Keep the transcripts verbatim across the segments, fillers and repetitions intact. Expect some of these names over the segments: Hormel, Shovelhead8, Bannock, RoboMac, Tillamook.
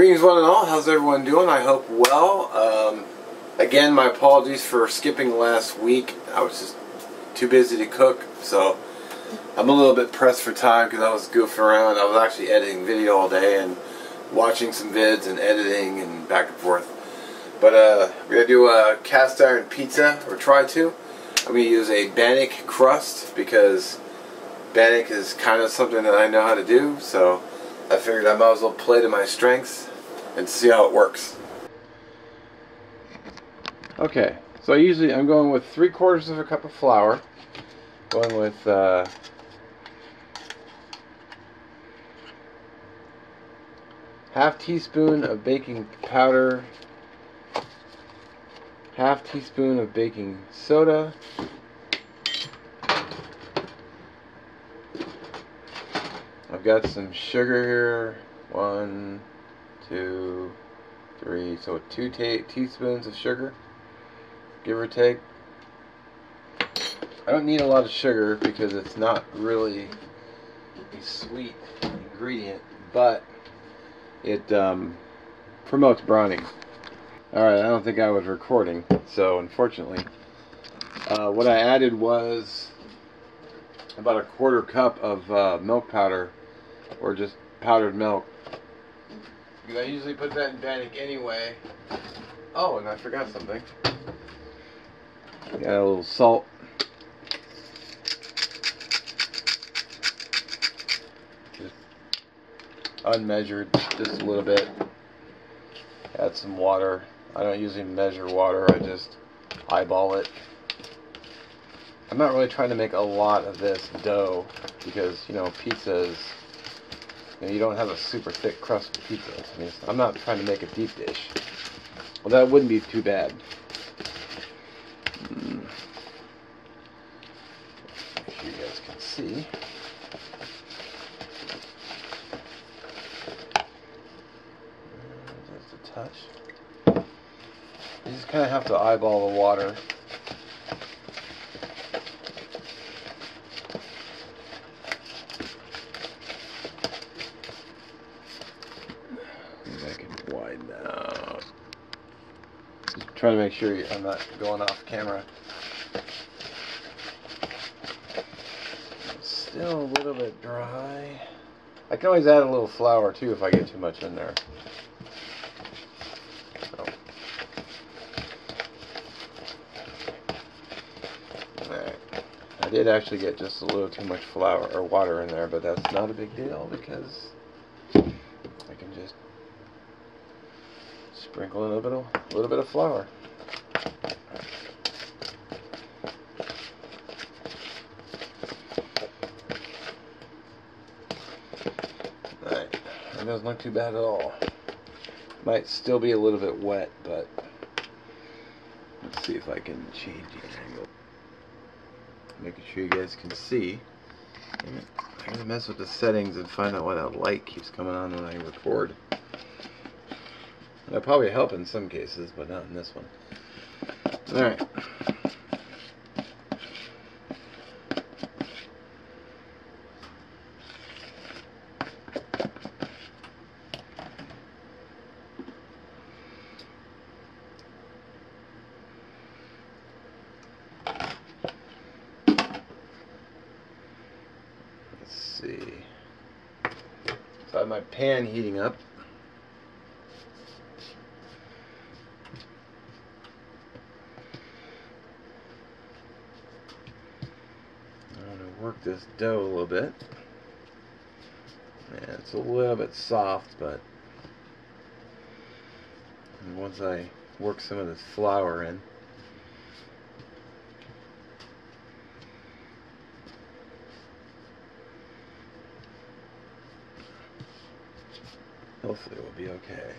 Greetings one and all, how's everyone doing? I hope well. Um, again, my apologies for skipping last week. I was just too busy to cook, so I'm a little bit pressed for time because I was goofing around. I was actually editing video all day and watching some vids and editing and back and forth. But uh, we're going to do a cast iron pizza, or try to. I'm going to use a bannock crust because bannock is kind of something that I know how to do, so I figured I might as well play to my strengths and see how it works. Okay, so usually I'm going with three quarters of a cup of flour, going with uh, half teaspoon of baking powder, half teaspoon of baking soda, I've got some sugar here, one, two, three, so two te teaspoons of sugar, give or take. I don't need a lot of sugar because it's not really a sweet ingredient, but it um, promotes browning. Alright, I don't think I was recording, so unfortunately. Uh, what I added was about a quarter cup of uh, milk powder, or just powdered milk, because I usually put that in bannock anyway. Oh, and I forgot something. Got a little salt. Just unmeasured, just a little bit. Add some water. I don't usually measure water, I just eyeball it. I'm not really trying to make a lot of this dough because, you know, pizza is, you know, you don't have a super thick crust for pizza. I mean, I'm not trying to make a deep dish. Well, that wouldn't be too bad. Mm. Make sure you guys can see. Just a touch. You just kind of have to eyeball the water. Trying to make sure you, I'm not going off camera. Still a little bit dry. I can always add a little flour too if I get too much in there. So. Alright. I did actually get just a little too much flour or water in there, but that's not a big deal because I can just sprinkle in a little, a little bit of flour. Alright, that doesn't look too bad at all. Might still be a little bit wet, but let's see if I can change the angle. Making sure you guys can see. I'm gonna mess with the settings and find out why that light keeps coming on when I record. That'll probably help in some cases, but not in this one. Alright. Let's see. So I have my pan heating up. Work this dough a little bit. Yeah, it's a little bit soft, but once I work some of this flour in, hopefully it will be okay.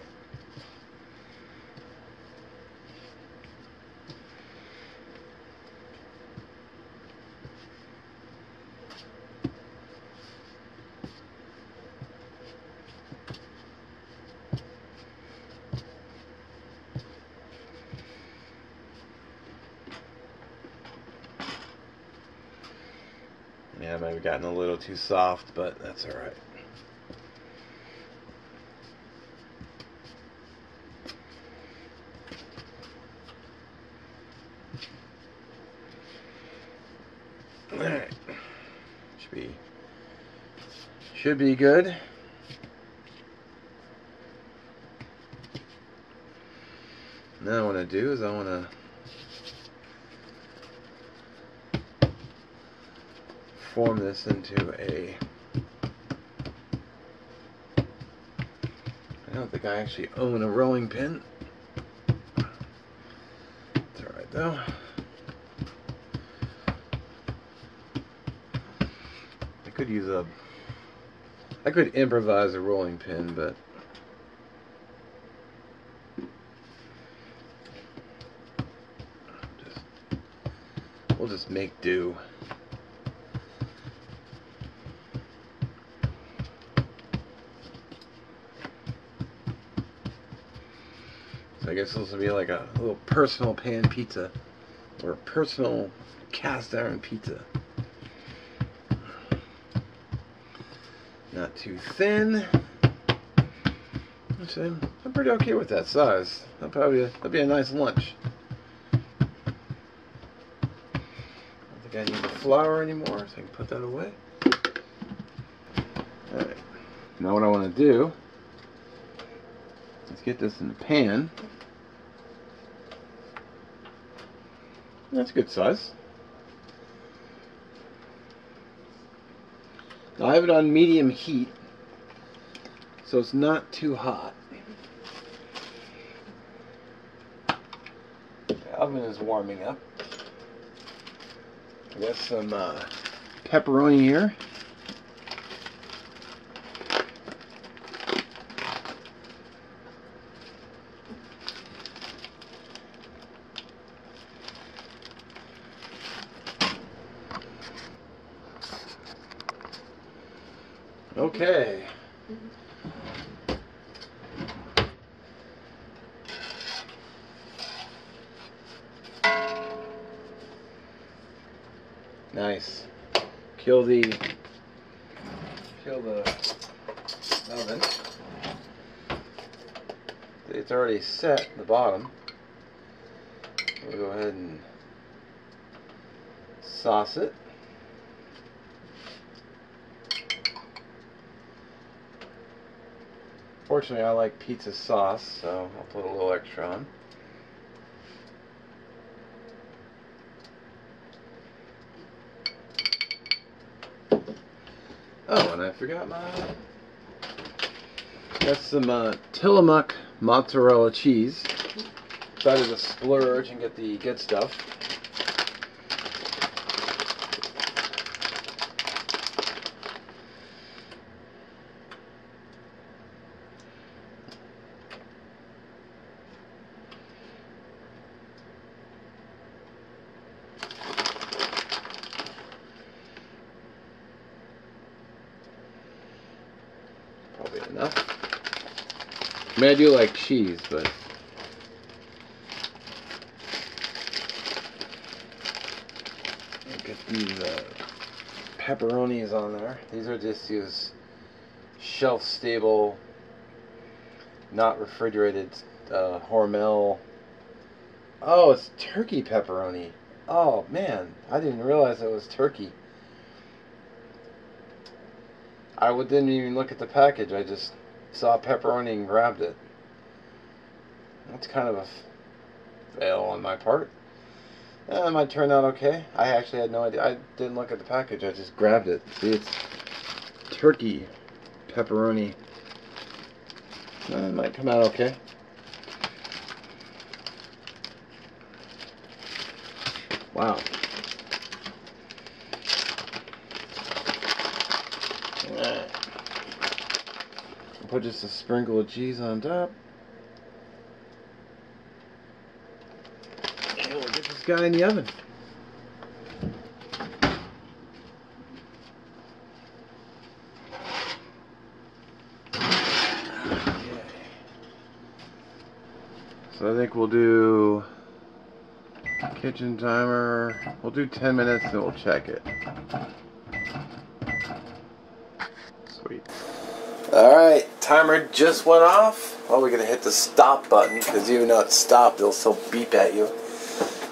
Yeah, I might have gotten a little too soft, but that's alright. All right. Should be should be good. Now what I want to do is I want to form this into a... I don't think I actually own a rolling pin. It's alright though. I could use a... I could improvise a rolling pin, but... Just, we'll just make do. I guess this will be like a little personal pan pizza, or a personal cast iron pizza. Not too thin. Actually, I'm pretty okay with that size. That'll probably that'll be a nice lunch. I don't think I need the flour anymore, so I can put that away. All right. Now what I want to do is get this in the pan. That's a good size. Now I have it on medium heat, so it's not too hot. The oven is warming up. I got some uh, pepperoni here. Okay. Nice. Kill the kill the oven. It's already set at the bottom. We'll go ahead and sauce it. Fortunately, I like pizza sauce, so I'll put a little extra on. Oh, and I forgot my... Got some uh, Tillamook mozzarella cheese. Decided to splurge and get the good stuff. Enough. I mean, I do like cheese, but I'll get these uh, pepperonis on there. These are just these shelf-stable, not refrigerated uh, Hormel. Oh, it's turkey pepperoni. Oh man, I didn't realize it was turkey. I didn't even look at the package. I just saw pepperoni and grabbed it. That's kind of a fail on my part. That might turn out okay. I actually had no idea. I didn't look at the package. I just grabbed it. See, it's turkey pepperoni. That might come out okay. Wow. Put just a sprinkle of cheese on top. And we'll get this guy in the oven. Okay. So I think we'll do kitchen timer. We'll do ten minutes and we'll check it. Sweet. Alright, timer just went off. Well, we're going to hit the stop button, because even though it's stopped, it'll still beep at you.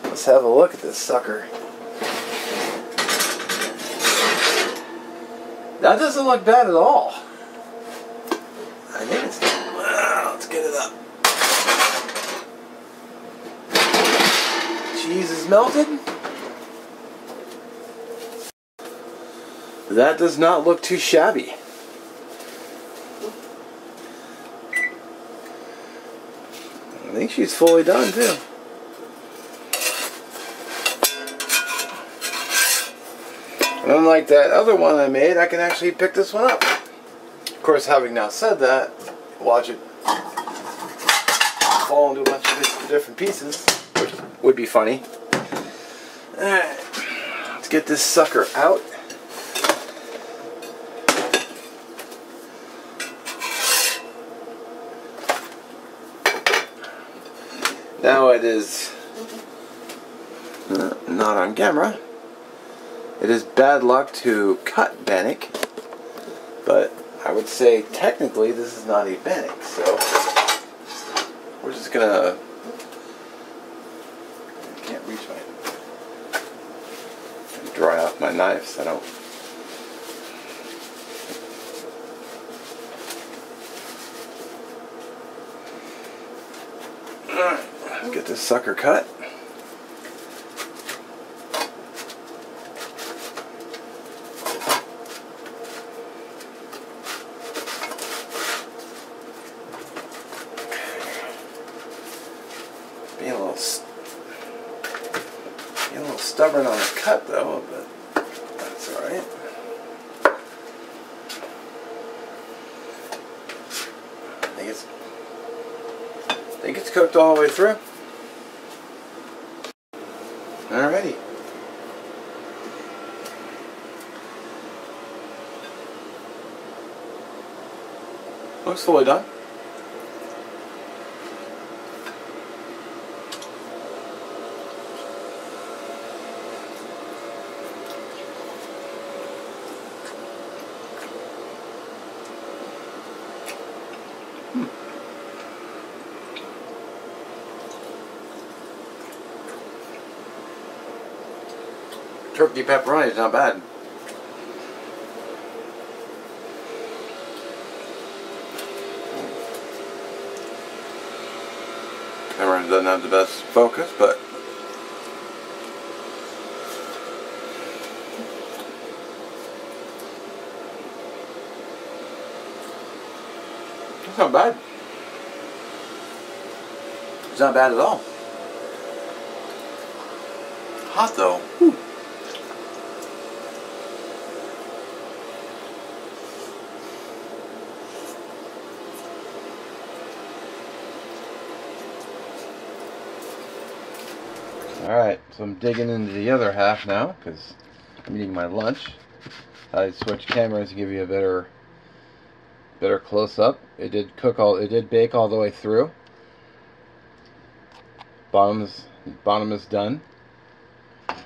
Let's have a look at this sucker. That doesn't look bad at all. I think it's good. Wow, let's get it up. Cheese is melted. That does not look too shabby. I think she's fully done too. Unlike that other one I made, I can actually pick this one up. Of course, having now said that, watch it fall into a bunch of different pieces, which would be funny. Alright, let's get this sucker out. Now it is not on camera. It is bad luck to cut bannock, but I would say technically this is not a bannock, so we're just going to... I can't reach my... dry off my knives, I don't... Alright, let's get this sucker cut. Stubborn on the cut though, but that's alright. I think it's I think it's cooked all the way through. Alrighty. Looks fully done. Turkey pepperoni is not bad. Camera doesn't have the best focus, but it's not bad. It's not bad at all. Hot though. Whew. Alright, so I'm digging into the other half now, because I'm eating my lunch. I switched cameras to give you a better better close-up. It did cook all, it did bake all the way through. Bottom's, bottom is done. I'm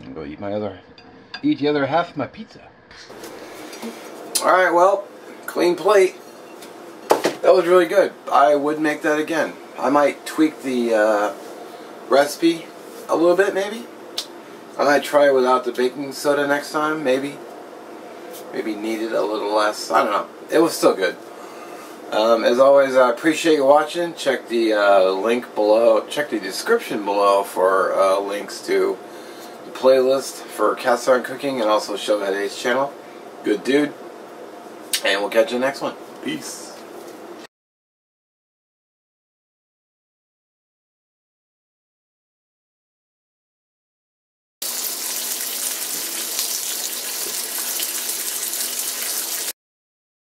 gonna go eat my other, eat the other half of my pizza. Alright, well, clean plate. That was really good. I would make that again. I might tweak the... Uh, recipe a little bit, maybe. I might try it without the baking soda next time, maybe. Maybe needed a little less. I don't know. It was still good. Um, as always, I appreciate you watching. Check the uh, link below. Check the description below for uh, links to the playlist for Cast Iron Cooking and also Shovelhead eight's channel. Good dude. And we'll catch you next one. Peace.